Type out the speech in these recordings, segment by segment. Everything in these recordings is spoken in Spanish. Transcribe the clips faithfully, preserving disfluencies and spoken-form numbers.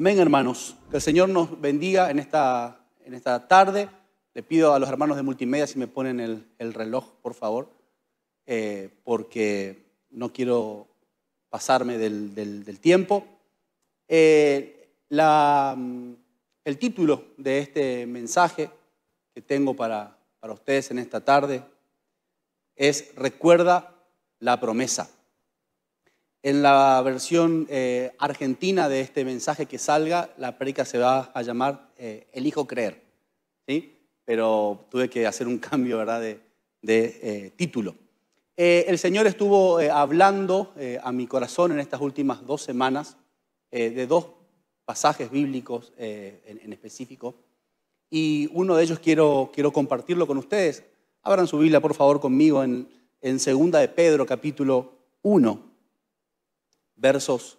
Amén, hermanos. Que el Señor nos bendiga en esta, en esta tarde. Le pido a los hermanos de multimedia si me ponen el, el reloj, por favor, eh, porque no quiero pasarme del, del, del tiempo. Eh, la, el título de este mensaje que tengo para, para ustedes en esta tarde es Recuerda la promesa. En la versión eh, argentina de este mensaje que salga, la predica se va a llamar eh, Elijo Creer, ¿sí? Pero tuve que hacer un cambio, ¿verdad?, de, de eh, título. Eh, el Señor estuvo eh, hablando eh, a mi corazón en estas últimas dos semanas eh, de dos pasajes bíblicos eh, en, en específico, y uno de ellos quiero, quiero compartirlo con ustedes. Abran su Biblia, por favor, conmigo en, en segunda de Pedro, capítulo uno. Versos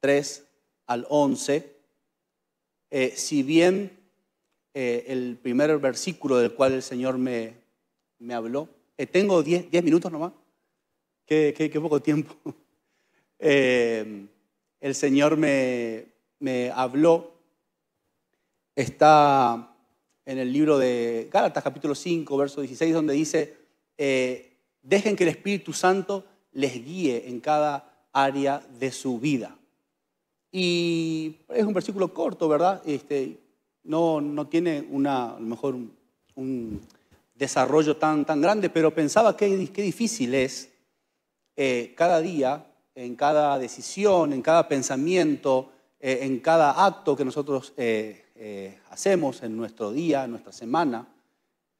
tres al once, eh, si bien eh, el primer versículo del cual el Señor me, me habló, eh, tengo diez minutos nomás, qué, qué, qué poco tiempo, eh, el Señor me, me habló, está en el libro de Gálatas capítulo cinco, verso dieciséis, donde dice, eh, dejen que el Espíritu Santo les guíe en cada área de su vida. Y es un versículo corto, ¿verdad? Este, no, no tiene una, a lo mejor un, un desarrollo tan, tan grande, pero pensaba qué, qué difícil es eh, cada día, en cada decisión, en cada pensamiento, eh, en cada acto que nosotros eh, eh, hacemos en nuestro día, en nuestra semana.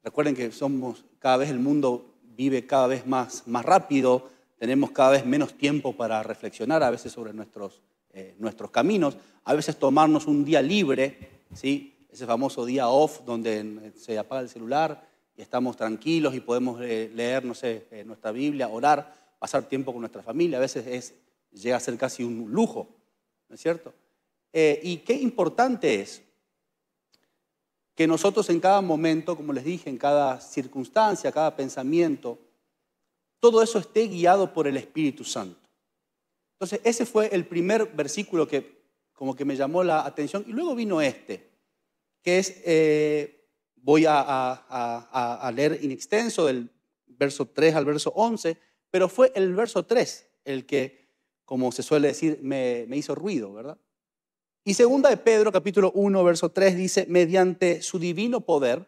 Recuerden que somos, cada vez el mundo vive cada vez más, más rápido. Tenemos cada vez menos tiempo para reflexionar a veces sobre nuestros, eh, nuestros caminos, a veces tomarnos un día libre, ¿sí? Ese famoso día off donde se apaga el celular y estamos tranquilos y podemos eh, leer, no sé, eh, nuestra Biblia, orar, pasar tiempo con nuestra familia, a veces es, llega a ser casi un lujo, ¿no es cierto? Eh, y qué importante es que nosotros en cada momento, como les dije, en cada circunstancia, cada pensamiento, todo eso esté guiado por el Espíritu Santo. Entonces, ese fue el primer versículo que como que me llamó la atención. Y luego vino este, que es, eh, voy a, a, a leer in extenso del verso tres al verso once, pero fue el verso tres el que, como se suele decir, me, me hizo ruido, ¿verdad? Y segunda de Pedro, capítulo uno, verso tres, dice, mediante su divino poder,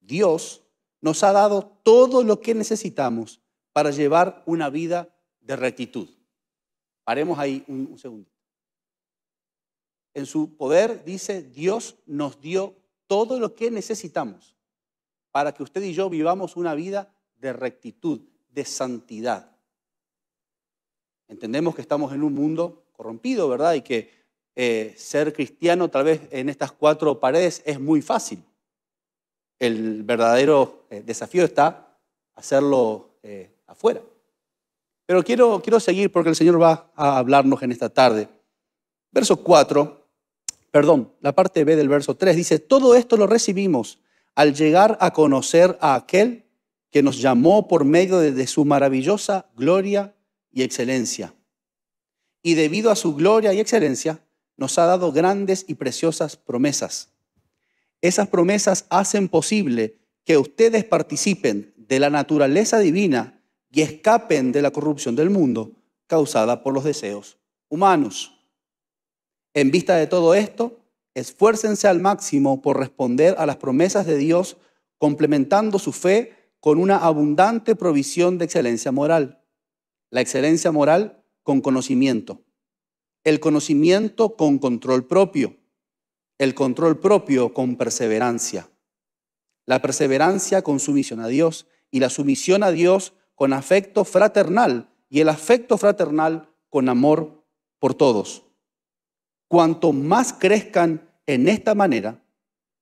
Dios nos ha dado todo lo que necesitamos para llevar una vida de rectitud. Paremos ahí un, un segundo. En su poder, dice, Dios nos dio todo lo que necesitamos para que usted y yo vivamos una vida de rectitud, de santidad. Entendemos que estamos en un mundo corrompido, ¿verdad? Y que eh, ser cristiano tal vez en estas cuatro paredes es muy fácil. El verdadero desafío está hacerlo eh, afuera. Pero quiero, quiero seguir porque el Señor va a hablarnos en esta tarde. Verso cuatro, perdón, la parte B del verso tres dice, todo esto lo recibimos al llegar a conocer a aquel que nos llamó por medio de, de su maravillosa gloria y excelencia. Y debido a su gloria y excelencia, nos ha dado grandes y preciosas promesas. Esas promesas hacen posible que ustedes participen de la naturaleza divina y escapen de la corrupción del mundo causada por los deseos humanos. En vista de todo esto, esfuércense al máximo por responder a las promesas de Dios, complementando su fe con una abundante provisión de excelencia moral. La excelencia moral con conocimiento. El conocimiento con control propio. El control propio con perseverancia, la perseverancia con sumisión a Dios y la sumisión a Dios con afecto fraternal y el afecto fraternal con amor por todos. Cuanto más crezcan en esta manera,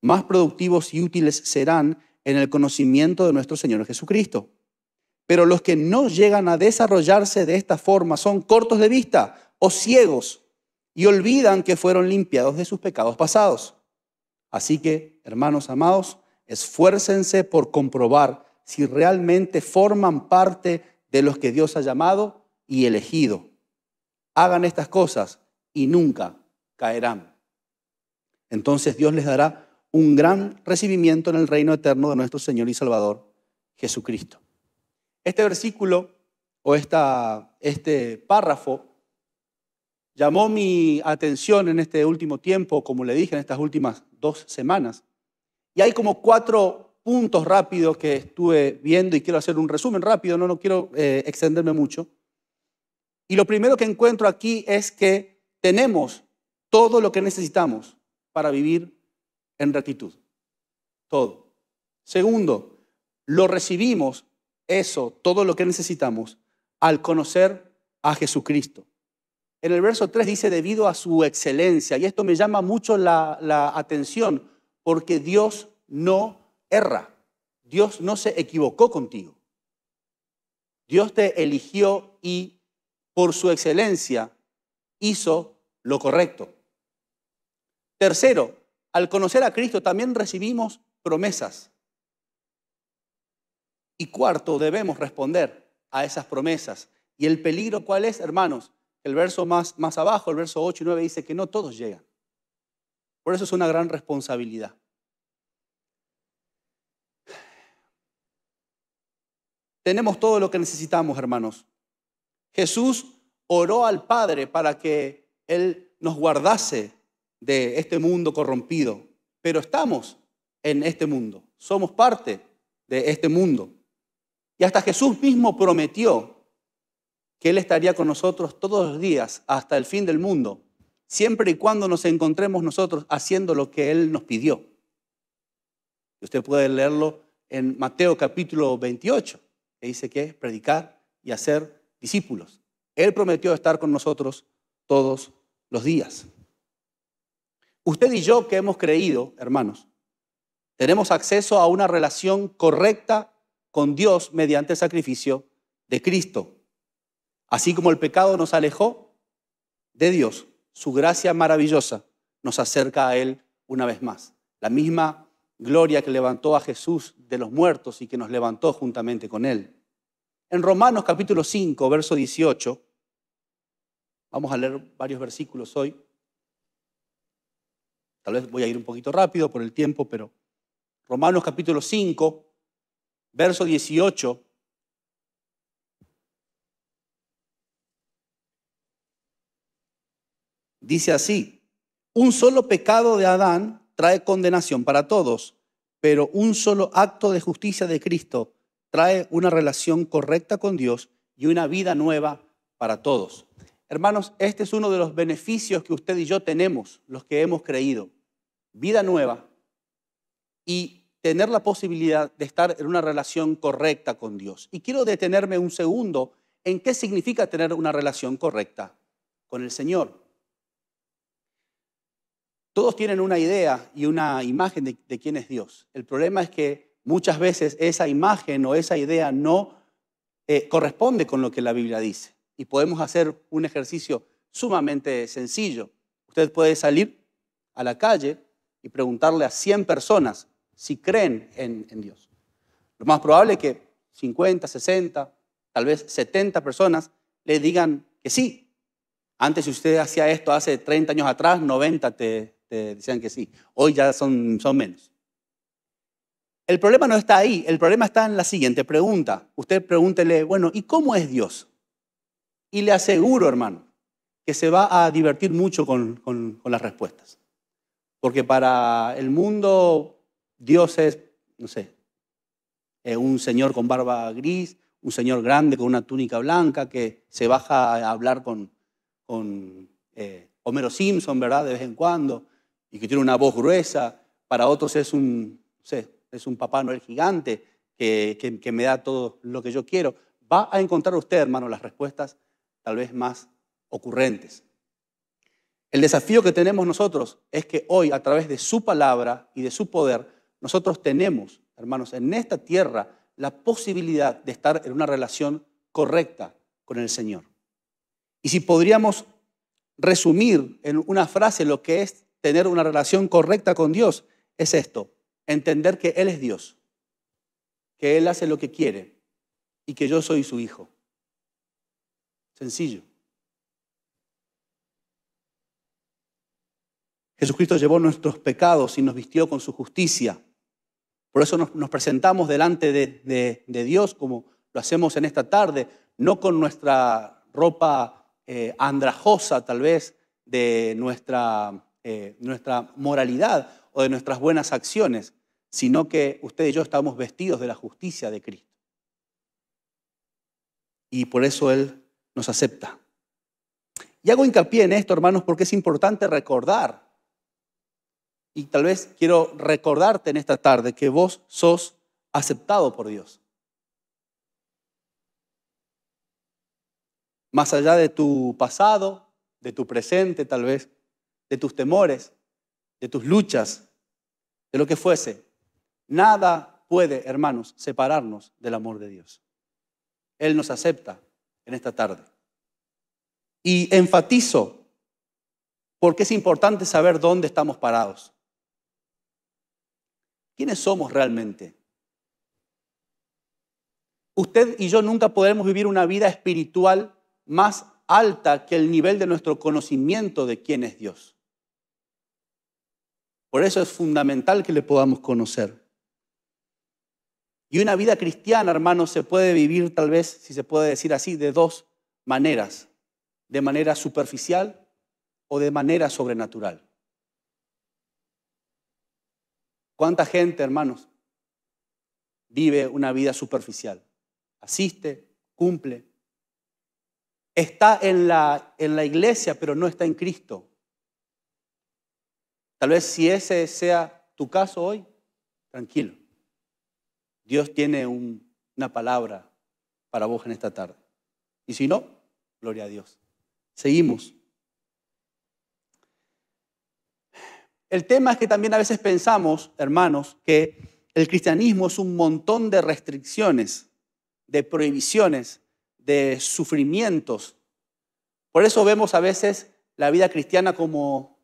más productivos y útiles serán en el conocimiento de nuestro Señor Jesucristo. Pero los que no llegan a desarrollarse de esta forma son cortos de vista o ciegos, y olvidan que fueron limpiados de sus pecados pasados. Así que, hermanos amados, esfuércense por comprobar si realmente forman parte de los que Dios ha llamado y elegido. Hagan estas cosas y nunca caerán. Entonces Dios les dará un gran recibimiento en el reino eterno de nuestro Señor y Salvador Jesucristo. Este versículo o esta, este párrafo llamó mi atención en este último tiempo, como le dije, en estas últimas dos semanas. Y hay como cuatro puntos rápidos que estuve viendo y quiero hacer un resumen rápido, no, no quiero eh, extenderme mucho. Y lo primero que encuentro aquí es que tenemos todo lo que necesitamos para vivir en rectitud. Todo. Segundo, lo recibimos, eso, todo lo que necesitamos, al conocer a Jesucristo. En el verso tres dice, debido a su excelencia, y esto me llama mucho la, la atención, porque Dios no erra, Dios no se equivocó contigo. Dios te eligió y por su excelencia hizo lo correcto. Tercero, al conocer a Cristo también recibimos promesas. Y cuarto, debemos responder a esas promesas. ¿Y el peligro cuál es, hermanos? El verso más, más abajo, el verso ocho y nueve, dice que no todos llegan. Por eso es una gran responsabilidad. Tenemos todo lo que necesitamos, hermanos. Jesús oró al Padre para que Él nos guardase de este mundo corrompido. Pero estamos en este mundo, somos parte de este mundo. Y hasta Jesús mismo prometió que Él estaría con nosotros todos los días hasta el fin del mundo, siempre y cuando nos encontremos nosotros haciendo lo que Él nos pidió. Usted puede leerlo en Mateo capítulo veintiocho, que dice que es predicar y hacer discípulos. Él prometió estar con nosotros todos los días. Usted y yo que hemos creído, hermanos, tenemos acceso a una relación correcta con Dios mediante el sacrificio de Cristo. Así como el pecado nos alejó de Dios, su gracia maravillosa nos acerca a Él una vez más. La misma gloria que levantó a Jesús de los muertos y que nos levantó juntamente con Él. En Romanos capítulo cinco, verso dieciocho, vamos a leer varios versículos hoy. Tal vez voy a ir un poquito rápido por el tiempo, pero Romanos capítulo cinco, verso dieciocho. Dice así, un solo pecado de Adán trae condenación para todos, pero un solo acto de justicia de Cristo trae una relación correcta con Dios y una vida nueva para todos. Hermanos, este es uno de los beneficios que usted y yo tenemos, los que hemos creído. Vida nueva y tener la posibilidad de estar en una relación correcta con Dios. Y quiero detenerme un segundo en qué significa tener una relación correcta con el Señor. Todos tienen una idea y una imagen de, de quién es Dios. El problema es que muchas veces esa imagen o esa idea no eh, corresponde con lo que la Biblia dice. Y podemos hacer un ejercicio sumamente sencillo. Usted puede salir a la calle y preguntarle a cien personas si creen en, en Dios. Lo más probable es que cincuenta, sesenta, tal vez setenta personas le digan que sí. Antes, si usted hacía esto hace treinta años atrás, noventa te, te decían que sí. Hoy ya son, son menos. El problema no está ahí. El problema está en la siguiente pregunta. Usted pregúntele, bueno, ¿y cómo es Dios? Y le aseguro, hermano, que se va a divertir mucho con, con, con las respuestas. Porque para el mundo, Dios es, no sé, eh, un señor con barba gris, un señor grande con una túnica blanca que se baja a hablar con... con eh, Homero Simpson, ¿verdad? De vez en cuando, y que tiene una voz gruesa. Para otros es un, no sé, es un Papá Noel gigante que, que, que me da todo lo que yo quiero. Va a encontrar usted, hermano, las respuestas tal vez más ocurrentes. El desafío que tenemos nosotros es que hoy, a través de su palabra y de su poder, nosotros tenemos, hermanos, en esta tierra, la posibilidad de estar en una relación correcta con el Señor. Y si podríamos resumir en una frase lo que es tener una relación correcta con Dios, es esto: entender que Él es Dios, que Él hace lo que quiere y que yo soy su hijo. Sencillo. Jesucristo llevó nuestros pecados y nos vistió con su justicia. Por eso nos, nos presentamos delante de, de, de Dios, como lo hacemos en esta tarde, no con nuestra ropa eh, andrajosa tal vez de nuestra, eh, nuestra moralidad o de nuestras buenas acciones, sino que usted y yo estamos vestidos de la justicia de Cristo. Y por eso Él nos acepta. Y hago hincapié en esto, hermanos, porque es importante recordar. Y tal vez quiero recordarte en esta tarde que vos sos aceptado por Dios. Más allá de tu pasado, de tu presente tal vez, de tus temores, de tus luchas, de lo que fuese, nada puede, hermanos, separarnos del amor de Dios. Él nos acepta en esta tarde. Y enfatizo porque es importante saber dónde estamos parados. ¿Quiénes somos realmente? Usted y yo nunca podremos vivir una vida espiritual más alta que el nivel de nuestro conocimiento de quién es Dios. Por eso es fundamental que le podamos conocer. Y una vida cristiana, hermanos, se puede vivir tal vez, si se puede decir así, de dos maneras. De manera superficial o de manera sobrenatural. ¿Cuánta gente, hermanos, vive una vida superficial? Asiste, cumple. Está en la, en la iglesia, pero no está en Cristo. Tal vez si ese sea tu caso hoy, tranquilo. Dios tiene un, una palabra para vos en esta tarde. Y si no, gloria a Dios. Seguimos. El tema es que también a veces pensamos, hermanos, que el cristianismo es un montón de restricciones, de prohibiciones, de sufrimientos. Por eso vemos a veces la vida cristiana como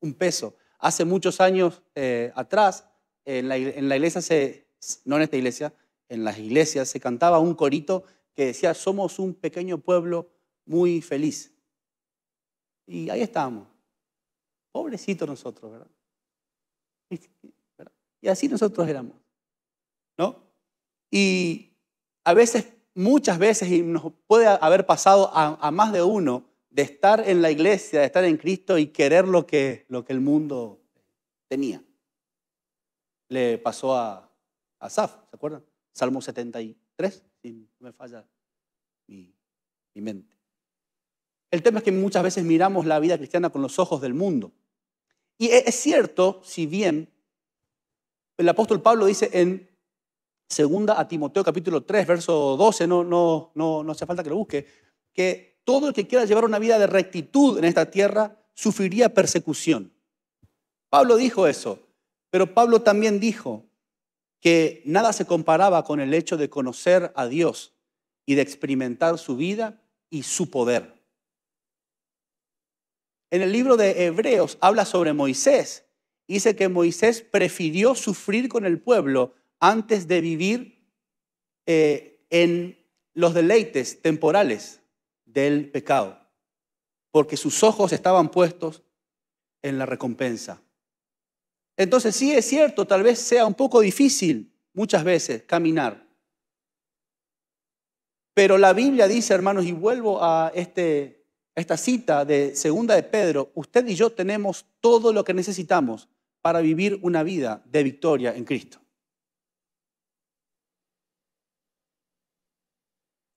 un peso. Hace muchos años eh, atrás, en la, en la iglesia, se, no en esta iglesia, en las iglesias se cantaba un corito que decía: somos un pequeño pueblo muy feliz. Y ahí estábamos. Pobrecitos nosotros, ¿verdad? Y así nosotros éramos, ¿no? Y a veces, muchas veces, y nos puede haber pasado a, a más de uno, de estar en la iglesia, de estar en Cristo y querer lo que, lo que el mundo tenía. Le pasó a Asaf, ¿se acuerdan? Salmo setenta y tres, si no me falla mi, mi mente. El tema es que muchas veces miramos la vida cristiana con los ojos del mundo. Y es cierto, si bien el apóstol Pablo dice en segunda a Timoteo capítulo tres, verso doce, no, no, no, no hace falta que lo busque, que todo el que quiera llevar una vida de rectitud en esta tierra sufriría persecución. Pablo dijo eso, pero Pablo también dijo que nada se comparaba con el hecho de conocer a Dios y de experimentar su vida y su poder. En el libro de Hebreos habla sobre Moisés. Dice que Moisés prefirió sufrir con el pueblo antes de vivir eh, en los deleites temporales del pecado, porque sus ojos estaban puestos en la recompensa. Entonces sí es cierto, tal vez sea un poco difícil muchas veces caminar. Pero la Biblia dice, hermanos, y vuelvo a este... Esta cita de segunda de Pedro, usted y yo tenemos todo lo que necesitamos para vivir una vida de victoria en Cristo.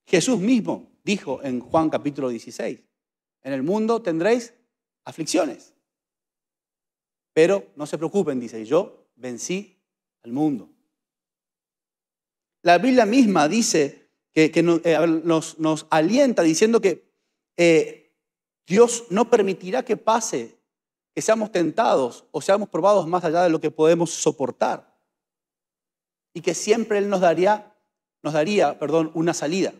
Jesús mismo dijo en Juan capítulo dieciséis, en el mundo tendréis aflicciones, pero no se preocupen, dice, yo vencí al mundo. La Biblia misma dice que, que nos, eh, nos, nos alienta diciendo que eh, Dios no permitirá que pase, que seamos tentados o seamos probados más allá de lo que podemos soportar. Y que siempre Él nos daría, nos daría, perdón, una salida.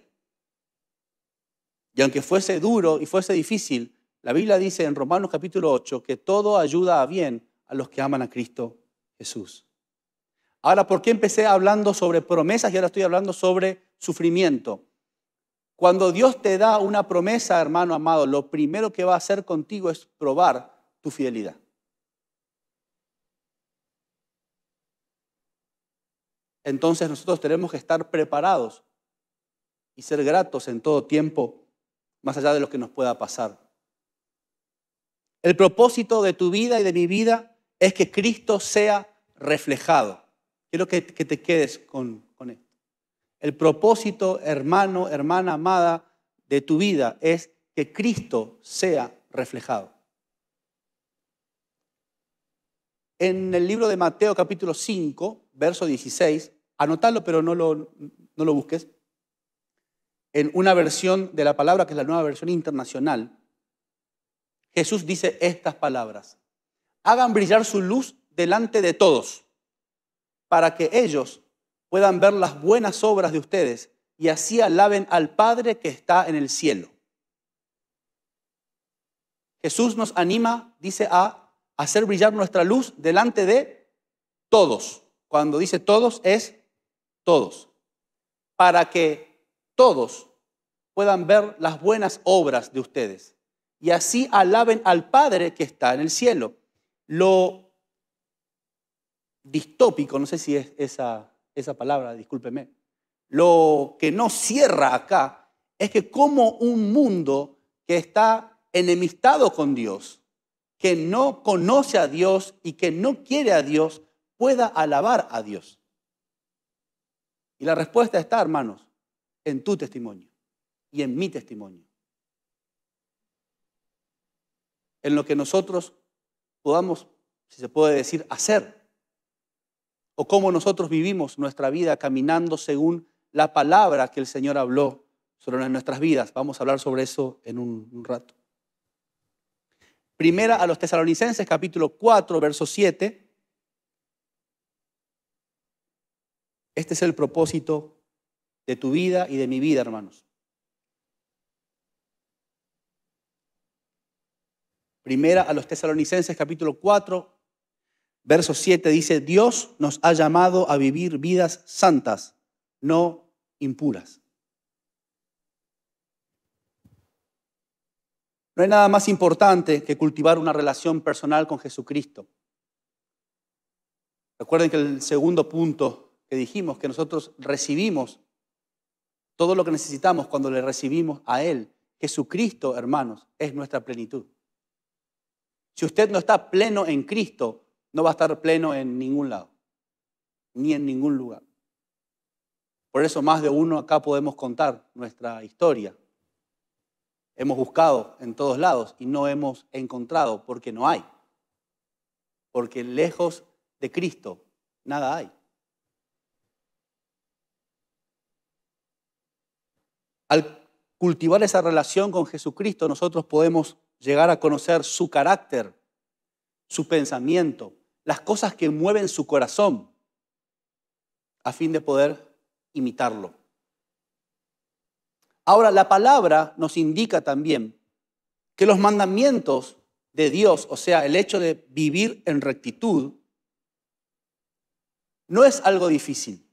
Y aunque fuese duro y fuese difícil, la Biblia dice en Romanos capítulo ocho que todo ayuda a bien a los que aman a Cristo Jesús. Ahora, ¿por qué empecé hablando sobre promesas y ahora estoy hablando sobre sufrimiento? Cuando Dios te da una promesa, hermano amado, lo primero que va a hacer contigo es probar tu fidelidad. Entonces nosotros tenemos que estar preparados y ser gratos en todo tiempo, más allá de lo que nos pueda pasar. El propósito de tu vida y de mi vida es que Cristo sea reflejado. Quiero que, que te quedes con, con esto. El propósito, hermano, hermana amada, de tu vida es que Cristo sea reflejado. En el libro de Mateo, capítulo cinco, verso dieciséis, anótalo pero no lo, no lo busques, en una versión de la palabra, que es la nueva versión internacional, Jesús dice estas palabras: hagan brillar su luz delante de todos, para que ellos puedan ver las buenas obras de ustedes y así alaben al Padre que está en el cielo. Jesús nos anima, dice, a hacer brillar nuestra luz delante de todos. Cuando dice todos, es todos. Para que todos puedan ver las buenas obras de ustedes y así alaben al Padre que está en el cielo. Lo distópico, no sé si es esa, esa palabra, discúlpeme, lo que no cierra acá es que como un mundo que está enemistado con Dios, que no conoce a Dios y que no quiere a Dios, pueda alabar a Dios. Y la respuesta está, hermanos, en tu testimonio y en mi testimonio. En lo que nosotros podamos, si se puede decir, hacer, o cómo nosotros vivimos nuestra vida caminando según la palabra que el Señor habló sobre nuestras vidas. Vamos a hablar sobre eso en un, un rato. Primera a los Tesalonicenses, capítulo cuatro, verso siete. Este es el propósito de tu vida y de mi vida, hermanos. Primera a los Tesalonicenses, capítulo cuatro, verso siete, dice: Dios nos ha llamado a vivir vidas santas, no impuras. No hay nada más importante que cultivar una relación personal con Jesucristo. Recuerden que el segundo punto que dijimos, que nosotros recibimos todo lo que necesitamos cuando le recibimos a Él. Jesucristo, hermanos, es nuestra plenitud. Si usted no está pleno en Cristo, no va a estar pleno en ningún lado, ni en ningún lugar. Por eso más de uno acá podemos contar nuestra historia. Hemos buscado en todos lados y no hemos encontrado porque no hay. Porque lejos de Cristo nada hay. Al cultivar esa relación con Jesucristo, nosotros podemos llegar a conocer su carácter, su pensamiento, las cosas que mueven su corazón, a fin de poder imitarlo. Ahora, la palabra nos indica también que los mandamientos de Dios, o sea, el hecho de vivir en rectitud, no es algo difícil.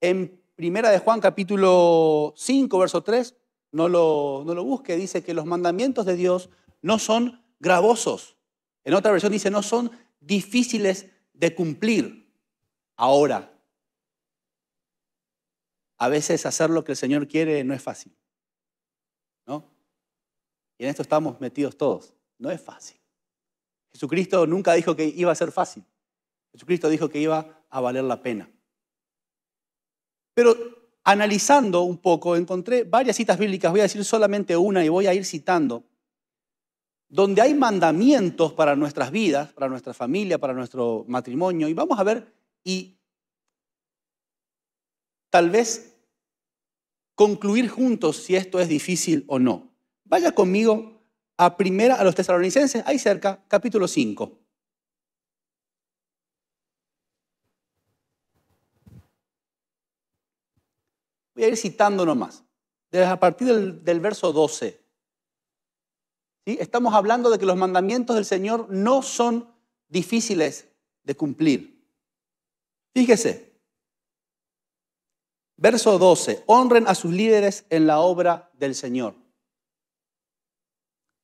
En Primera de Juan, capítulo cinco, verso tres, no lo, no lo busque, dice que los mandamientos de Dios no son gravosos. En otra versión dice, no son difíciles de cumplir. Ahora, a veces hacer lo que el Señor quiere no es fácil, ¿no? Y en esto estamos metidos todos. No es fácil. Jesucristo nunca dijo que iba a ser fácil. Jesucristo dijo que iba a valer la pena. Pero analizando un poco, encontré varias citas bíblicas. Voy a decir solamente una y voy a ir citando. Donde hay mandamientos para nuestras vidas, para nuestra familia, para nuestro matrimonio. Y vamos a ver y... tal vez concluir juntos si esto es difícil o no. Vaya conmigo a Primera a los Tesalonicenses, ahí cerca, capítulo cinco. Voy a ir citando nomás, desde a partir del, del verso doce. ¿Sí? Estamos hablando de que los mandamientos del Señor no son difíciles de cumplir. Fíjese. Verso doce, honren a sus líderes en la obra del Señor.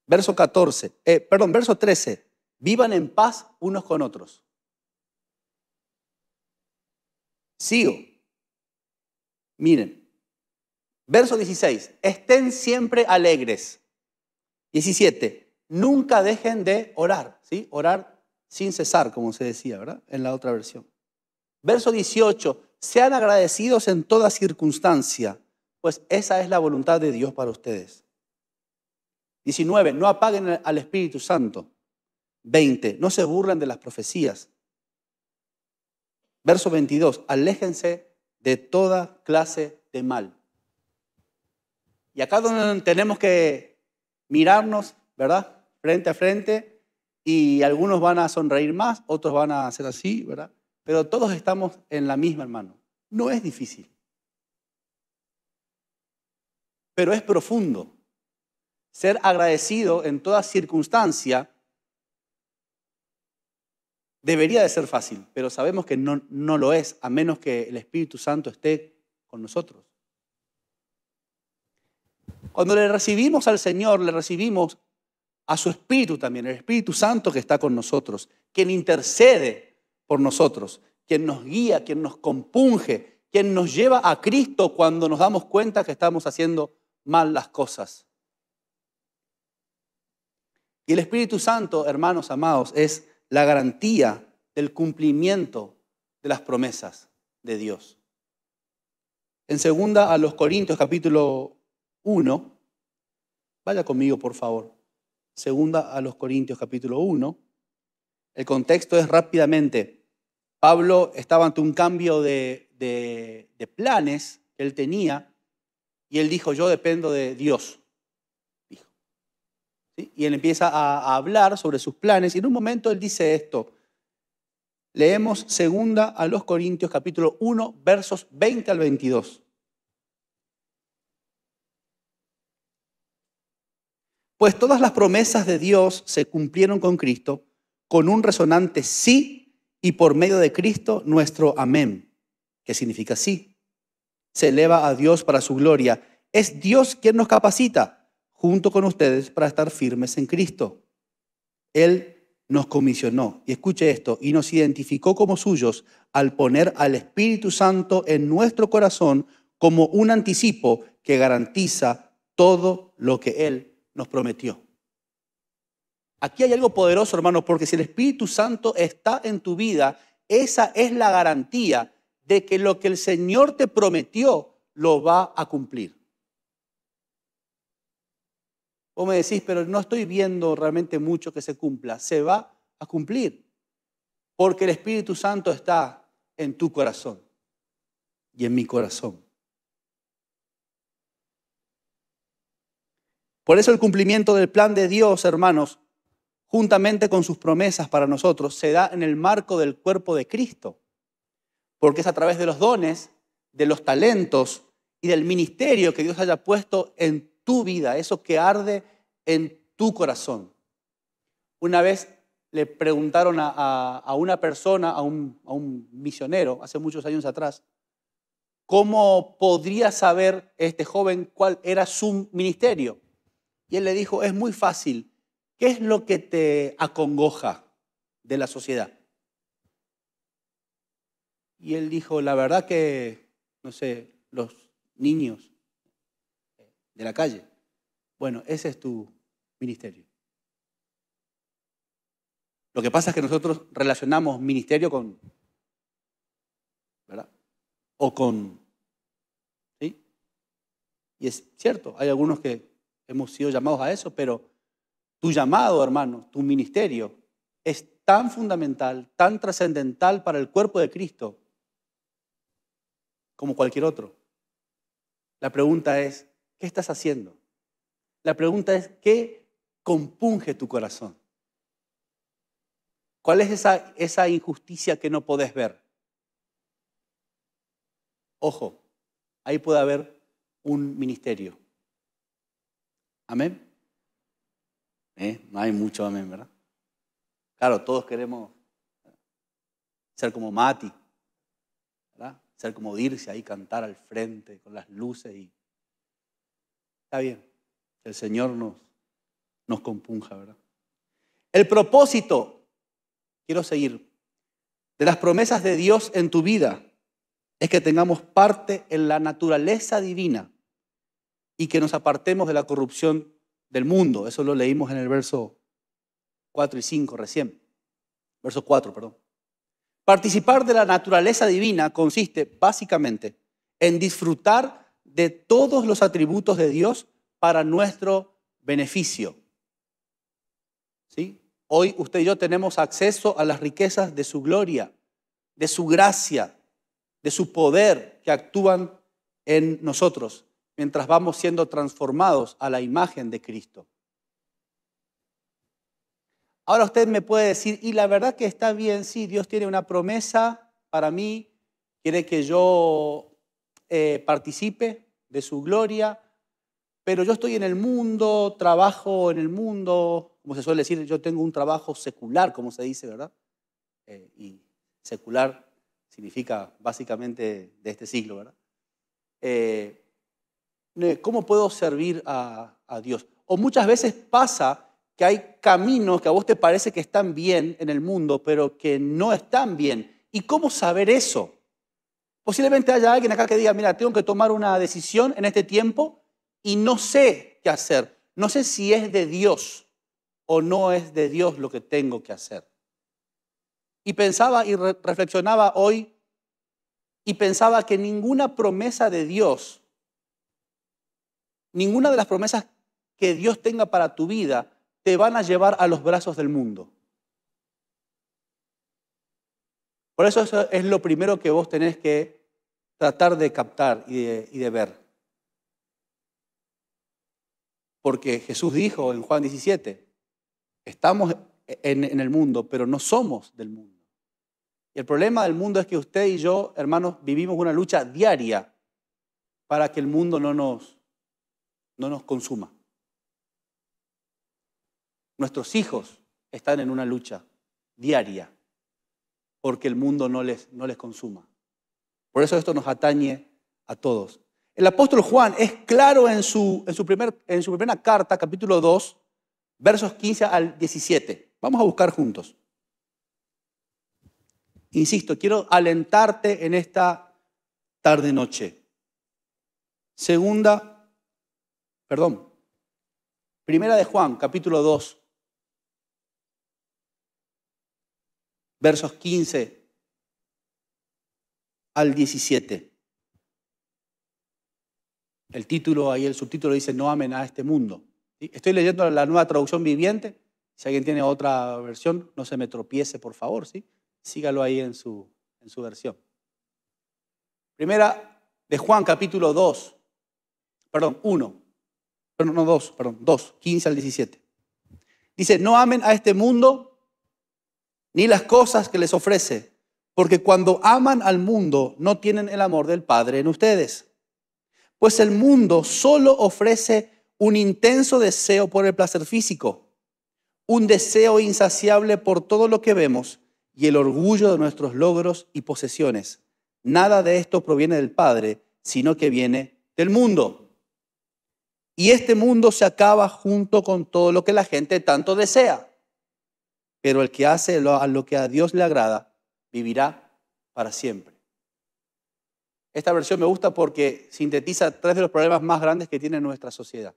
Verso catorce, eh, perdón, verso trece, vivan en paz unos con otros. Sigo. Miren, verso dieciséis, estén siempre alegres. diecisiete, nunca dejen de orar, ¿sí? Orar sin cesar, como se decía, ¿verdad? En la otra versión. Verso dieciocho, sean agradecidos en toda circunstancia, pues esa es la voluntad de Dios para ustedes. diecinueve, no apaguen al Espíritu Santo. veinte, no se burlen de las profecías. Verso veintidós, aléjense de toda clase de mal. Y acá es donde tenemos que mirarnos, ¿verdad? Frente a frente, y algunos van a sonreír más, otros van a hacer así, ¿verdad? Pero todos estamos en la misma, hermano. No es difícil. Pero es profundo. Ser agradecido en toda circunstancia debería de ser fácil, pero sabemos que no, no lo es, a menos que el Espíritu Santo esté con nosotros. Cuando le recibimos al Señor, le recibimos a su Espíritu también, el Espíritu Santo que está con nosotros, quien intercede por nosotros, quien nos guía, quien nos compunge, quien nos lleva a Cristo cuando nos damos cuenta que estamos haciendo mal las cosas. Y el Espíritu Santo, hermanos amados, es la garantía del cumplimiento de las promesas de Dios. En segunda a los Corintios, capítulo uno, vaya conmigo por favor, segunda a los Corintios, capítulo uno, el contexto es rápidamente, Pablo estaba ante un cambio de, de, de planes que él tenía y él dijo, yo dependo de Dios. ¿Sí? Y él empieza a, a hablar sobre sus planes. Y en un momento él dice esto. Leemos segunda a los Corintios, capítulo uno, versos veinte al veintidós. Pues todas las promesas de Dios se cumplieron con Cristo, con un resonante sí y por medio de Cristo nuestro amén, que significa sí. Se eleva a Dios para su gloria. Es Dios quien nos capacita, junto con ustedes, para estar firmes en Cristo. Él nos comisionó, y escuche esto, y nos identificó como suyos al poner al Espíritu Santo en nuestro corazón como un anticipo que garantiza todo lo que Él nos prometió. Aquí hay algo poderoso, hermanos, porque si el Espíritu Santo está en tu vida, esa es la garantía de que lo que el Señor te prometió lo va a cumplir. Vos me decís, pero no estoy viendo realmente mucho que se cumpla. Se va a cumplir, porque el Espíritu Santo está en tu corazón y en mi corazón. Por eso el cumplimiento del plan de Dios, hermanos, juntamente con sus promesas para nosotros, se da en el marco del cuerpo de Cristo, porque es a través de los dones, de los talentos y del ministerio que Dios haya puesto en tu vida, eso que arde en tu corazón. Una vez le preguntaron a, a, a una persona, a un, a un misionero, hace muchos años atrás, ¿cómo podría saber este joven cuál era su ministerio? Y él le dijo, es muy fácil, ¿qué es lo que te acongoja de la sociedad? Y él dijo, la verdad que, no sé, los niños de la calle. Bueno, ese es tu ministerio. Lo que pasa es que nosotros relacionamos ministerio con, ¿verdad? O con, ¿sí? Y es cierto, hay algunos que hemos sido llamados a eso, pero tu llamado, hermano, tu ministerio es tan fundamental, tan trascendental para el cuerpo de Cristo como cualquier otro. La pregunta es, ¿qué estás haciendo? La pregunta es, ¿qué compunge tu corazón? ¿Cuál es esa, esa injusticia que no podés ver? Ojo, ahí puede haber un ministerio. ¿Amén? ¿Eh? No hay mucho amén, ¿verdad? Claro, todos queremos ser como Mati, ¿verdad? Ser como Dirce, ahí cantar al frente con las luces y... Está bien, el Señor nos, nos compunja, ¿verdad? El propósito, quiero seguir, de las promesas de Dios en tu vida es que tengamos parte en la naturaleza divina y que nos apartemos de la corrupción del mundo. Eso lo leímos en el verso cuatro y cinco recién. Verso cuatro, perdón. Participar de la naturaleza divina consiste básicamente en disfrutar de todos los atributos de Dios para nuestro beneficio. ¿Sí? Hoy usted y yo tenemos acceso a las riquezas de su gloria, de su gracia, de su poder que actúan en nosotros mientras vamos siendo transformados a la imagen de Cristo. Ahora usted me puede decir, y la verdad que está bien, sí, Dios tiene una promesa para mí, quiere que yo eh, participe de su gloria, pero yo estoy en el mundo, trabajo en el mundo, como se suele decir, yo tengo un trabajo secular, como se dice, ¿verdad? Eh, y secular significa básicamente de este siglo, ¿verdad? Eh, ¿Cómo puedo servir a, a Dios? O muchas veces pasa que hay caminos que a vos te parece que están bien en el mundo, pero que no están bien. ¿Y cómo saber eso? Posiblemente haya alguien acá que diga, mira, tengo que tomar una decisión en este tiempo y no sé qué hacer. No sé si es de Dios o no es de Dios lo que tengo que hacer. Y pensaba y re- reflexionaba hoy y pensaba que ninguna promesa de Dios, ninguna de las promesas que Dios tenga para tu vida, te van a llevar a los brazos del mundo. Por eso, eso es lo primero que vos tenés que tratar de captar y de, y de ver. Porque Jesús dijo en Juan diecisiete, estamos en, en el mundo, pero no somos del mundo. Y el problema del mundo es que usted y yo, hermanos, vivimos una lucha diaria para que el mundo no nos, no nos consuma. Nuestros hijos están en una lucha diaria porque el mundo no les, no les consuma. Por eso esto nos atañe a todos. El apóstol Juan es claro en su, en su, primer, en su primera carta, capítulo dos, versos quince al diecisiete. Vamos a buscar juntos. Insisto, quiero alentarte en esta tarde-noche. Segunda, perdón, Primera de Juan, capítulo dos, versos quince al diecisiete. El título, ahí el subtítulo dice, no amen a este mundo. ¿Sí? Estoy leyendo la Nueva Traducción Viviente. Si alguien tiene otra versión, no se me tropiece, por favor. ¿Sí? Sígalo ahí en su, en su versión. Primera de Juan, capítulo dos, perdón, uno. Pero no, dos, perdón, dos, quince al diecisiete. Dice, no amen a este mundo ni las cosas que les ofrece, porque cuando aman al mundo no tienen el amor del Padre en ustedes. Pues el mundo solo ofrece un intenso deseo por el placer físico, un deseo insaciable por todo lo que vemos y el orgullo de nuestros logros y posesiones. Nada de esto proviene del Padre, sino que viene del mundo. Y este mundo se acaba junto con todo lo que la gente tanto desea. Pero el que hace lo, a lo que a Dios le agrada, vivirá para siempre. Esta versión me gusta porque sintetiza tres de los problemas más grandes que tiene nuestra sociedad.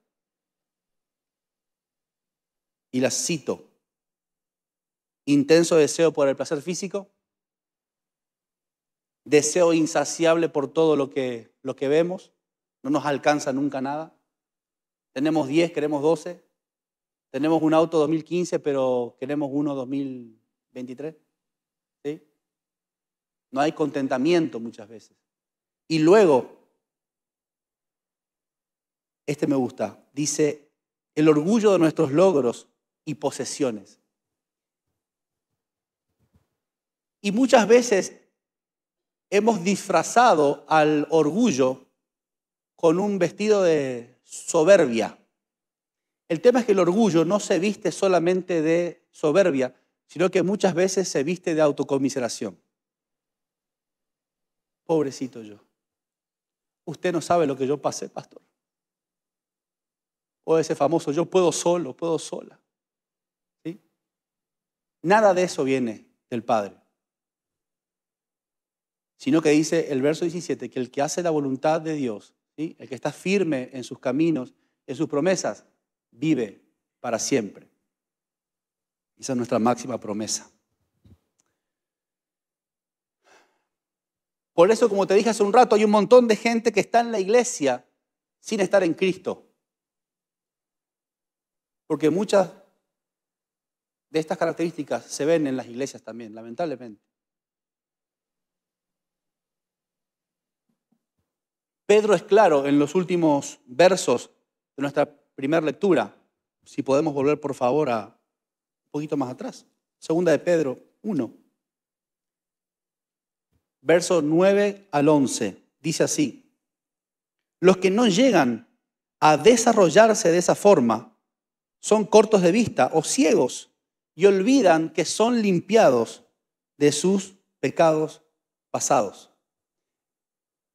Y las cito. Intenso deseo por el placer físico. Deseo insaciable por todo lo que, lo que vemos. No nos alcanza nunca nada. Tenemos diez, queremos doce. Tenemos un auto dos mil quince, pero queremos uno dos mil veintitrés. ¿Sí? No hay contentamiento muchas veces. Y luego, este me gusta, dice, el orgullo de nuestros logros y posesiones. Y muchas veces hemos disfrazado al orgullo con un vestido de soberbia. El tema es que el orgullo no se viste solamente de soberbia, sino que muchas veces se viste de autocomiseración. Pobrecito yo. Usted no sabe lo que yo pasé, pastor. O ese famoso, yo puedo solo, puedo sola. ¿Sí? Nada de eso viene del Padre. sino que dice el verso diecisiete, que el que hace la voluntad de Dios, ¿sí?, el que está firme en sus caminos, en sus promesas, vive para siempre. Esa es nuestra máxima promesa. Por eso, como te dije hace un rato, hay un montón de gente que está en la iglesia sin estar en Cristo. Porque muchas de estas características se ven en las iglesias también, lamentablemente. Pedro es claro en los últimos versos de nuestra primera lectura. Si podemos volver, por favor, a un poquito más atrás. Segunda de Pedro uno. Versos nueve al once, dice así: los que no llegan a desarrollarse de esa forma son cortos de vista o ciegos y olvidan que son limpiados de sus pecados pasados.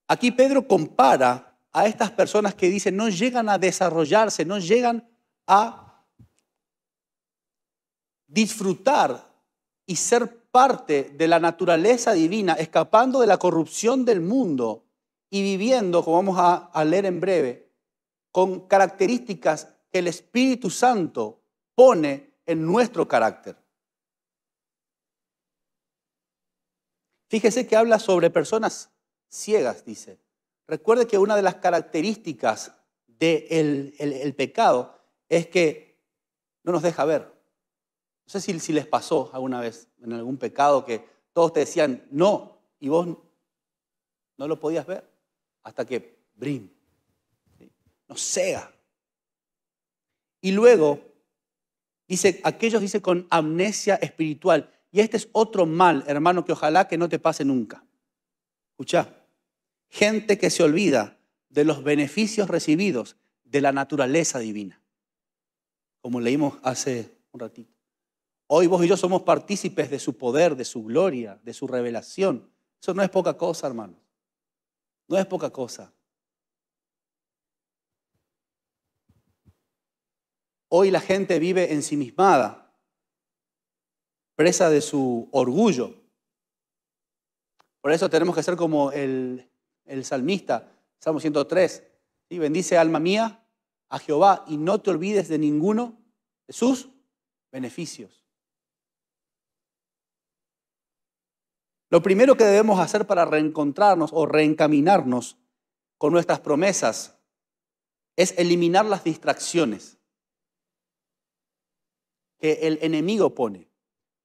Aquí Pedro compara a estas personas que dicen no llegan a desarrollarse, no llegan a disfrutar y ser parte de la naturaleza divina, escapando de la corrupción del mundo y viviendo, como vamos a, a leer en breve, con características que el Espíritu Santo pone en nuestro carácter. Fíjese que habla sobre personas ciegas, dice. Recuerde que una de las características del el, el pecado es que no nos deja ver. No sé si, si les pasó alguna vez en algún pecado que todos te decían no y vos no lo podías ver hasta que brin, ¿sí?, nos cega. Y luego dice, aquellos dice con amnesia espiritual, y este es otro mal, hermano, que ojalá que no te pase nunca. Escuchá, gente que se olvida de los beneficios recibidos de la naturaleza divina, como leímos hace un ratito. Hoy vos y yo somos partícipes de su poder, de su gloria, de su revelación. Eso no es poca cosa, hermano. No es poca cosa. Hoy la gente vive ensimismada, presa de su orgullo. Por eso tenemos que ser como el, el salmista, Salmo ciento tres. ¿Sí? Bendice, alma mía, a Jehová y no te olvides de ninguno de sus beneficios. Lo primero que debemos hacer para reencontrarnos o reencaminarnos con nuestras promesas es eliminar las distracciones que el enemigo pone.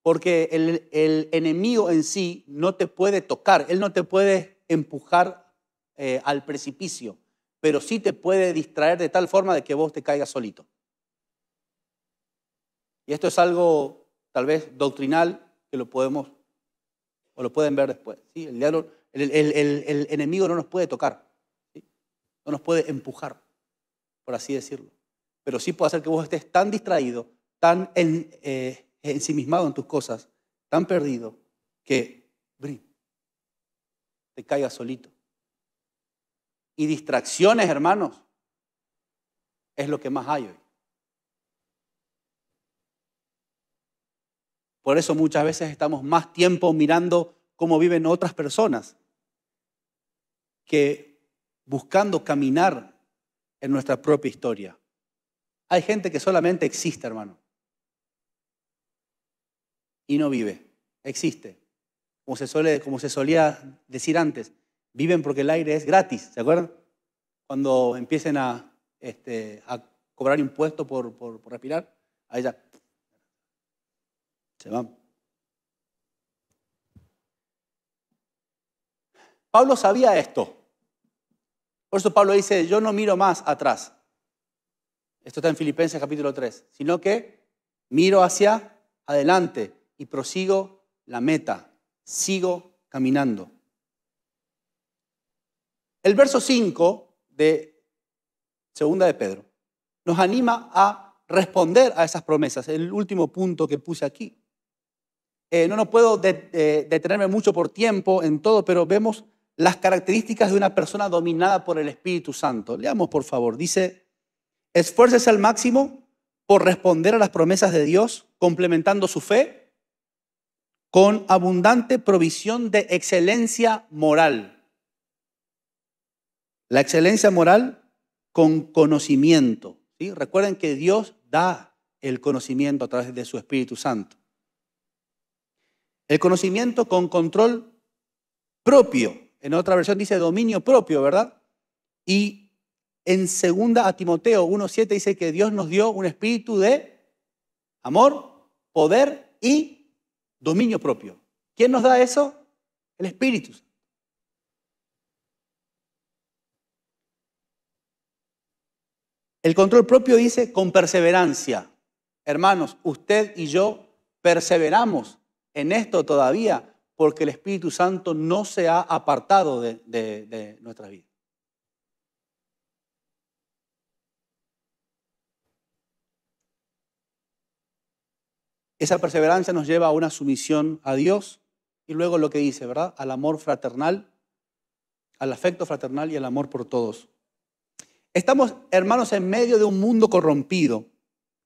Porque el, el enemigo en sí no te puede tocar, él no te puede empujar eh, al precipicio, pero sí te puede distraer de tal forma de que vos te caigas solito. Y esto es algo tal vez doctrinal que lo podemos o lo pueden ver después, ¿sí? El, diablo, el, el, el, el enemigo no nos puede tocar, ¿sí?, no nos puede empujar, por así decirlo. Pero sí puede hacer que vos estés tan distraído, tan en, eh, ensimismado en tus cosas, tan perdido, que brin, te caigas solito. Y distracciones, hermanos, es lo que más hay hoy. Por eso muchas veces estamos más tiempo mirando cómo viven otras personas que buscando caminar en nuestra propia historia. Hay gente que solamente existe, hermano, y no vive, existe. Como se, suele, como se solía decir antes, viven porque el aire es gratis, ¿se acuerdan? Cuando empiecen a, este, a cobrar impuestos por, por, por respirar, ahí ya... Se van. Pablo sabía esto. Por eso Pablo dice, yo no miro más atrás. Esto está en Filipenses capítulo tres. Sino que miro hacia adelante y prosigo la meta. Sigo caminando. El verso cinco de Segunda de Pedro nos anima a responder a esas promesas. El último punto que puse aquí. Eh, no, no puedo de, eh, detenerme mucho por tiempo en todo, pero vemos las características de una persona dominada por el Espíritu Santo. Leamos, por favor. Dice, esfuércese al máximo por responder a las promesas de Dios, complementando su fe con abundante provisión de excelencia moral. La excelencia moral con conocimiento, ¿sí? Recuerden que Dios da el conocimiento a través de su Espíritu Santo. El conocimiento con control propio. En otra versión dice dominio propio, ¿verdad? Y en segunda a Timoteo uno siete dice que Dios nos dio un espíritu de amor, poder y dominio propio. ¿Quién nos da eso? El Espíritu. El control propio dice con perseverancia. Hermanos, usted y yo perseveramos en esto todavía porque el Espíritu Santo no se ha apartado de, de, de nuestra vida. Esa perseverancia nos lleva a una sumisión a Dios y luego lo que dice, ¿verdad? Al amor fraternal, al afecto fraternal y al amor por todos. Estamos, hermanos, en medio de un mundo corrompido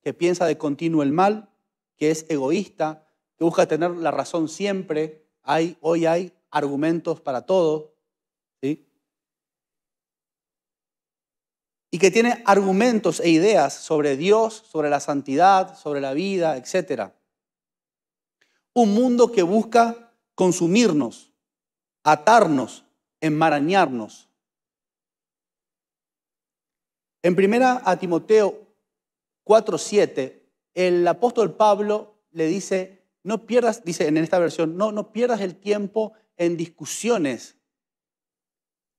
que piensa de continuo el mal, que es egoísta, que busca tener la razón siempre. Hay, hoy hay argumentos para todo, ¿sí? Y que tiene argumentos e ideas sobre Dios, sobre la santidad, sobre la vida, etcétera. Un mundo que busca consumirnos, atarnos, enmarañarnos. En primera a Timoteo cuatro siete, el apóstol Pablo le dice, no pierdas, dice en esta versión, no, no pierdas el tiempo en discusiones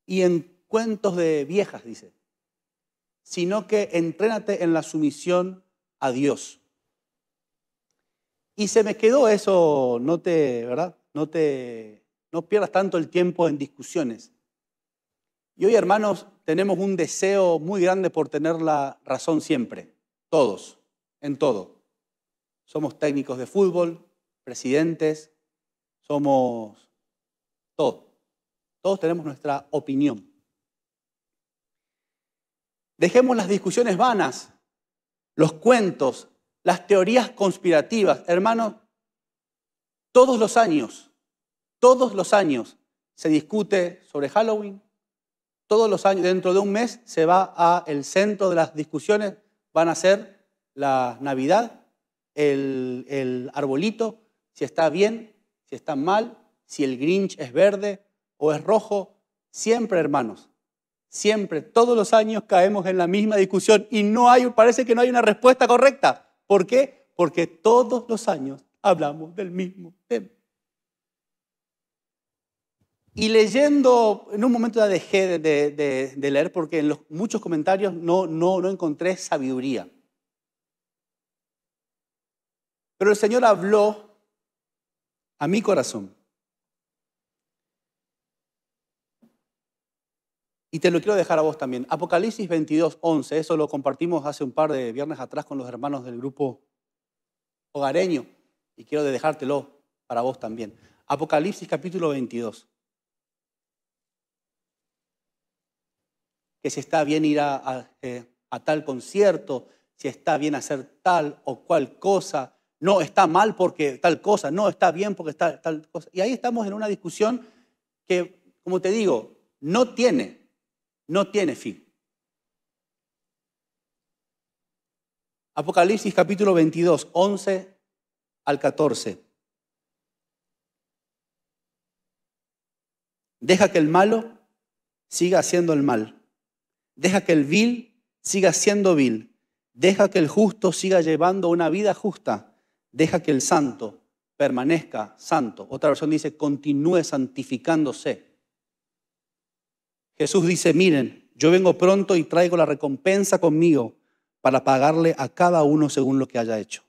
y en cuentos de viejas, dice, sino que entrénate en la sumisión a Dios. Y se me quedó eso, no te, ¿verdad? No te, no pierdas tanto el tiempo en discusiones. Y hoy, hermanos, tenemos un deseo muy grande por tener la razón siempre, todos, en todo. Somos técnicos de fútbol, presidentes, somos todo. Todos tenemos nuestra opinión. Dejemos las discusiones vanas, los cuentos, las teorías conspirativas. Hermanos, todos los años, todos los años se discute sobre Halloween. Todos los años, dentro de un mes, se va al centro de las discusiones, van a ser la Navidad, el, el arbolito, si está bien, si está mal, si el Grinch es verde o es rojo. Siempre, hermanos, siempre, todos los años caemos en la misma discusión y no hay, parece que no hay una respuesta correcta. ¿Por qué? Porque todos los años hablamos del mismo tema. Y leyendo, en un momento ya dejé de, de, de, de leer porque en los, muchos comentarios no, no, no encontré sabiduría. Pero el Señor habló a mi corazón. Y te lo quiero dejar a vos también. Apocalipsis veintidós, once, eso lo compartimos hace un par de viernes atrás con los hermanos del grupo hogareño. Y quiero dejártelo para vos también. Apocalipsis capítulo veintidós. Que si está bien ir a, a, eh, a tal concierto, si está bien hacer tal o cual cosa, no está mal porque tal cosa, no está bien porque está, tal cosa. Y ahí estamos en una discusión que, como te digo, no tiene, no tiene fin. Apocalipsis capítulo veintidós, once al catorce. Deja que el malo siga haciendo el mal. Deja que el vil siga siendo vil. Deja que el justo siga llevando una vida justa. Deja que el santo permanezca santo. Otra versión dice, continúe santificándose. Jesús dice, miren, yo vengo pronto y traigo la recompensa conmigo para pagarle a cada uno según lo que haya hecho.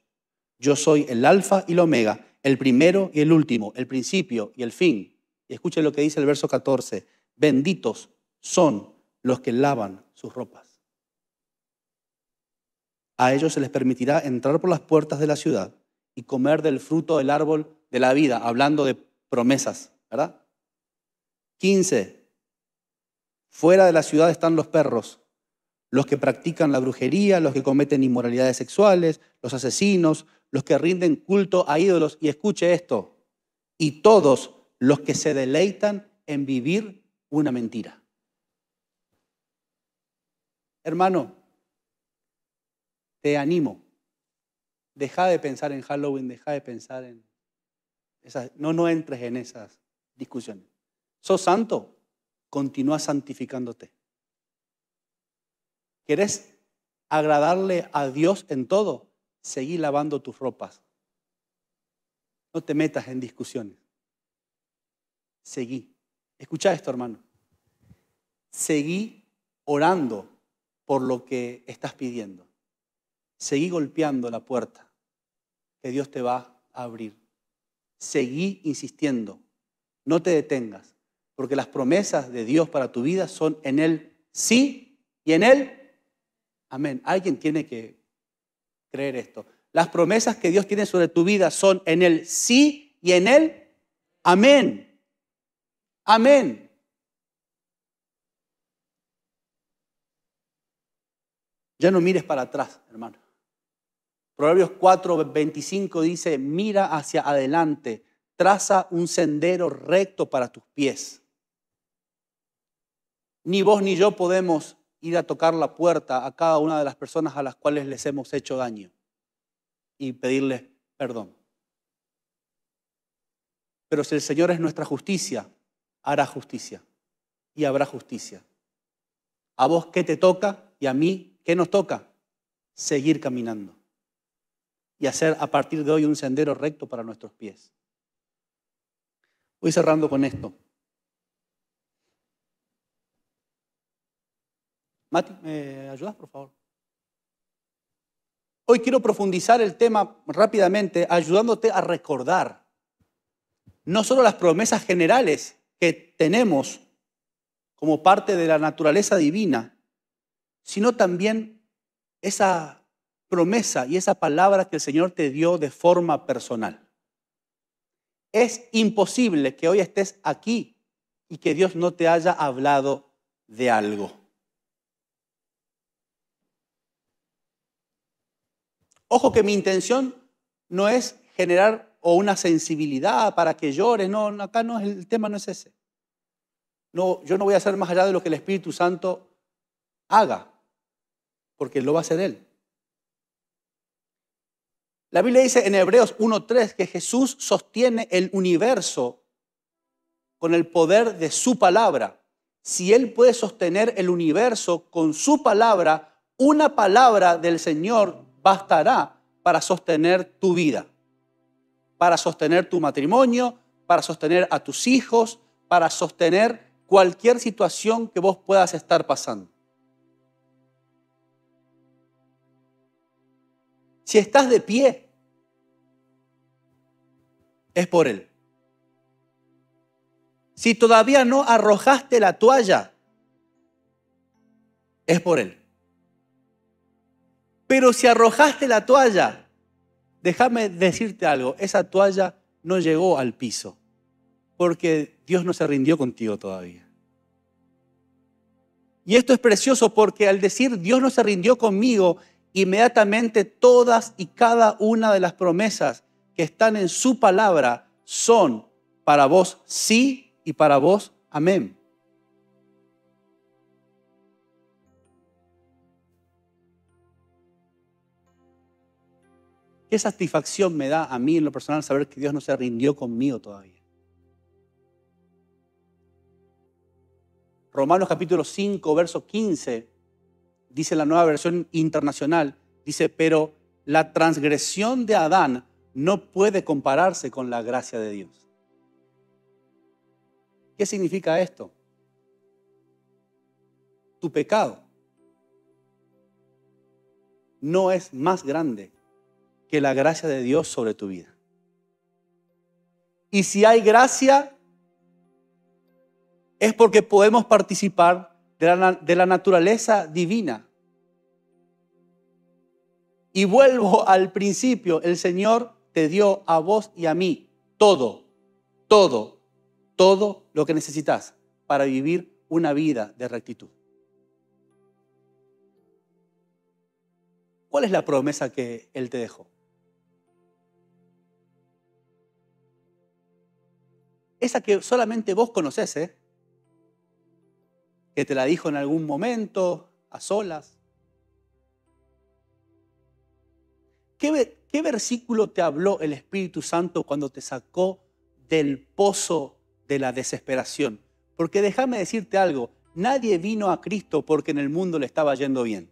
Yo soy el alfa y el omega, el primero y el último, el principio y el fin. Y escuchen lo que dice el verso catorce. Benditos son los que lavan sus ropas. A ellos se les permitirá entrar por las puertas de la ciudad y comer del fruto del árbol de la vida, hablando de promesas, ¿verdad? quince. Fuera de la ciudad están los perros, los que practican la brujería, los que cometen inmoralidades sexuales, los asesinos, los que rinden culto a ídolos. Y escuche esto, y todos los que se deleitan en vivir una mentira. Hermano, te animo. Deja de pensar en Halloween, deja de pensar en esas, no, no entres en esas discusiones. ¿Sos santo? Continúa santificándote. ¿Querés agradarle a Dios en todo? Seguí lavando tus ropas. No te metas en discusiones. Seguí. Escucha esto, hermano. Seguí orando por lo que estás pidiendo. Seguí golpeando la puerta que Dios te va a abrir. Seguí insistiendo. No te detengas, porque las promesas de Dios para tu vida son en el sí y en el amén. Alguien tiene que creer esto. Las promesas que Dios tiene sobre tu vida son en el sí y en el amén. Amén. Ya no mires para atrás, hermano. Proverbios cuatro veinticinco dice, mira hacia adelante, traza un sendero recto para tus pies. Ni vos ni yo podemos ir a tocar la puerta a cada una de las personas a las cuales les hemos hecho daño y pedirles perdón. Pero si el Señor es nuestra justicia, hará justicia y habrá justicia. A vos qué te toca y a mí qué nos toca, seguir caminando y hacer a partir de hoy un sendero recto para nuestros pies. Voy cerrando con esto. Mati, ¿me ayudas, por favor? Hoy quiero profundizar el tema rápidamente, ayudándote a recordar no solo las promesas generales que tenemos como parte de la naturaleza divina, sino también esa promesa y esa palabra que el Señor te dio de forma personal. Es imposible que hoy estés aquí y que Dios no te haya hablado de algo. Ojo que mi intención no es generar o una sensibilidad para que llores. No, acá no es el tema, no es ese. No, yo no voy a hacer más allá de lo que el Espíritu Santo haga, porque lo va a hacer Él. La Biblia dice en Hebreos uno tres que Jesús sostiene el universo con el poder de su palabra. Si Él puede sostener el universo con su palabra, una palabra del Señor bastará para sostener tu vida, para sostener tu matrimonio, para sostener a tus hijos, para sostener cualquier situación que vos puedas estar pasando. Si estás de pie, es por Él. Si todavía no arrojaste la toalla, es por Él. Pero si arrojaste la toalla, déjame decirte algo, esa toalla no llegó al piso, porque Dios no se rindió contigo todavía. Y esto es precioso porque al decir Dios no se rindió conmigo, inmediatamente todas y cada una de las promesas que están en su palabra son para vos sí y para vos amén. ¿Qué satisfacción me da a mí en lo personal saber que Dios no se rindió conmigo todavía? Romanos capítulo cinco, verso quince. Dice la Nueva Versión Internacional, dice, pero la transgresión de Adán no puede compararse con la gracia de Dios. ¿Qué significa esto? Tu pecado no es más grande que la gracia de Dios sobre tu vida. Y si hay gracia, es porque podemos participar De la, de la naturaleza divina. Y vuelvo al principio, el Señor te dio a vos y a mí todo, todo, todo lo que necesitas para vivir una vida de rectitud. ¿Cuál es la promesa que Él te dejó? esa que solamente vos conocés, ¿eh? Que te la dijo en algún momento, a solas. ¿Qué, qué versículo te habló el Espíritu Santo cuando te sacó del pozo de la desesperación? Porque déjame decirte algo, nadie vino a Cristo porque en el mundo le estaba yendo bien.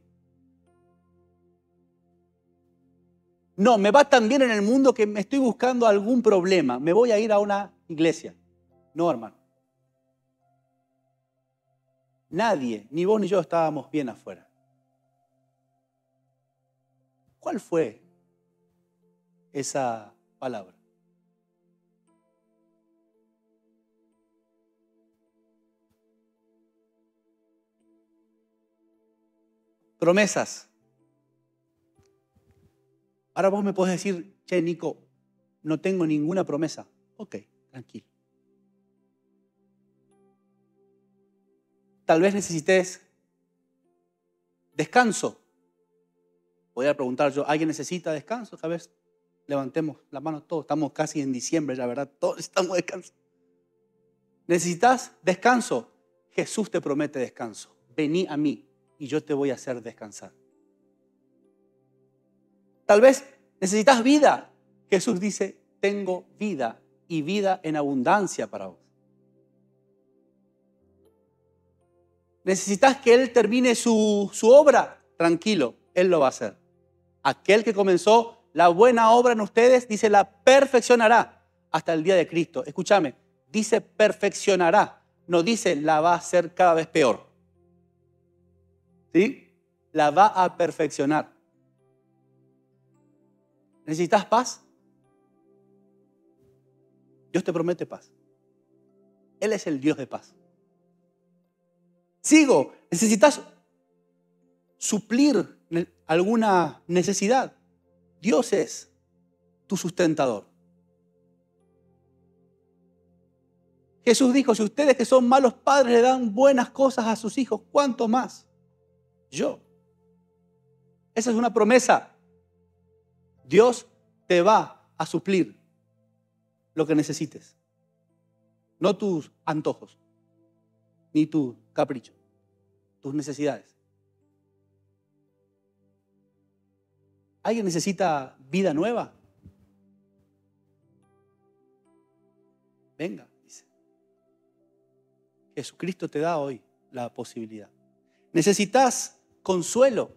No, me va tan bien en el mundo que me estoy buscando algún problema. Me voy a ir a una iglesia. No, hermano. Nadie, ni vos ni yo, estábamos bien afuera. ¿Cuál fue esa palabra? Promesas. Ahora vos me podés decir, che, Nico, no tengo ninguna promesa. Ok, tranquilo. Tal vez necesites descanso. Podría preguntar yo, ¿alguien necesita descanso? Tal vez levantemos la mano todos. Estamos casi en diciembre, la verdad, todos necesitamos descanso. ¿Necesitas descanso? Jesús te promete descanso. Vení a mí y yo te voy a hacer descansar. Tal vez necesitas vida. Jesús dice, tengo vida y vida en abundancia para vos. Necesitas que Él termine su, su obra. Tranquilo, Él lo va a hacer. Aquel que comenzó la buena obra en ustedes, dice, la perfeccionará hasta el día de Cristo. Escúchame, dice perfeccionará, no dice la va a hacer cada vez peor. ¿Sí? La va a perfeccionar. ¿Necesitas paz? Dios te promete paz. Él es el Dios de paz. Sigo. ¿Necesitas suplir alguna necesidad? Dios es tu sustentador. Jesús dijo, si ustedes que son malos padres le dan buenas cosas a sus hijos, ¿cuánto más yo? Esa es una promesa. Dios te va a suplir lo que necesites, no tus antojos, ni tu capricho, tus necesidades. ¿Alguien necesita vida nueva? Venga, dice. Jesucristo te da hoy la posibilidad. ¿Necesitas consuelo?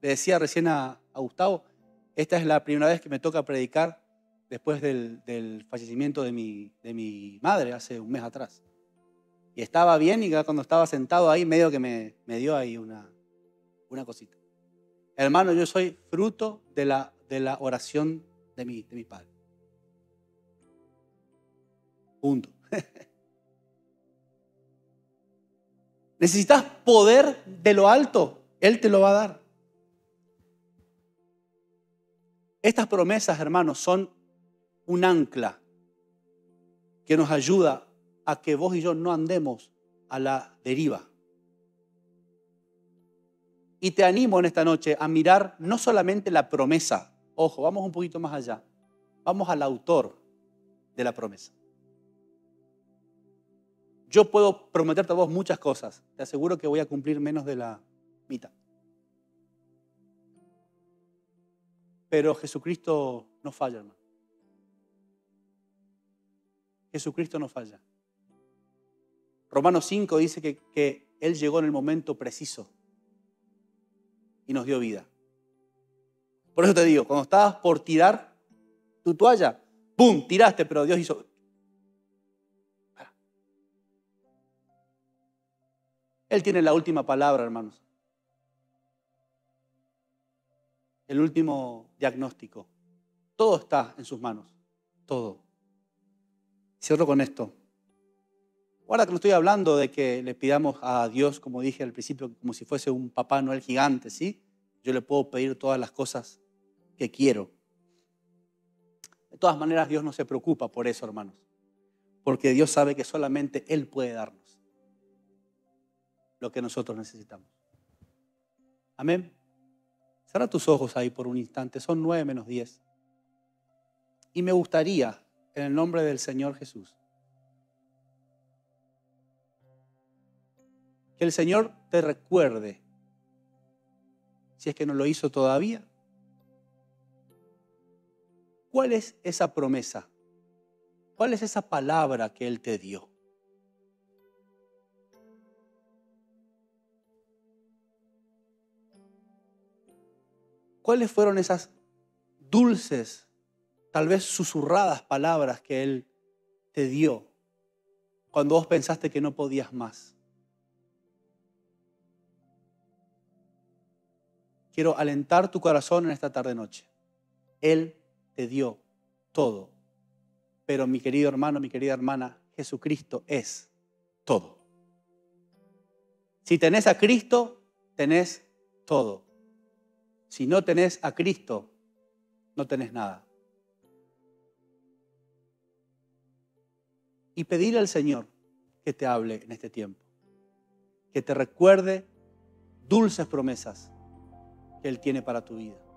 Le decía recién a, a Gustavo, esta es la primera vez que me toca predicar después del, del fallecimiento de mi, de mi madre hace un mes atrás. Y estaba bien y cuando estaba sentado ahí medio que me, me dio ahí una, una cosita. Hermano, yo soy fruto de la, de la oración de mi, de mi padre. Punto. ¿Necesitas poder de lo alto? Él te lo va a dar. Estas promesas, hermanos, son un ancla que nos ayuda a que vos y yo no andemos a la deriva. Y te animo en esta noche a mirar no solamente la promesa, ojo, vamos un poquito más allá, vamos al autor de la promesa. Yo puedo prometerte a vos muchas cosas, te aseguro que voy a cumplir menos de la mitad. Pero Jesucristo no falla, hermano. Jesucristo no falla. Romanos cinco dice que, que Él llegó en el momento preciso y nos dio vida. Por eso te digo, cuando estabas por tirar tu toalla, ¡pum!, tiraste, pero Dios hizo... Para. Él tiene la última palabra, hermanos. El último diagnóstico. Todo está en sus manos. Todo. Cierro con esto. Ahora que no estoy hablando de que le pidamos a Dios, como dije al principio, como si fuese un Papá Noel gigante, ¿sí? Yo le puedo pedir todas las cosas que quiero. De todas maneras, Dios no se preocupa por eso, hermanos. Porque Dios sabe que solamente Él puede darnos lo que nosotros necesitamos. Amén. Cierra tus ojos ahí por un instante, son nueve menos diez. Y me gustaría, en el nombre del Señor Jesús, que el Señor te recuerde, si es que no lo hizo todavía. ¿Cuál es esa promesa? ¿Cuál es esa palabra que Él te dio? ¿Cuáles fueron esas dulces, tal vez susurradas palabras que Él te dio cuando vos pensaste que no podías más? Quiero alentar tu corazón en esta tarde-noche. Él te dio todo. Pero mi querido hermano, mi querida hermana, Jesucristo es todo. Si tenés a Cristo, tenés todo. Si no tenés a Cristo, no tenés nada. Y pedirle al Señor que te hable en este tiempo, que te recuerde dulces promesas que Él tiene para tu vida.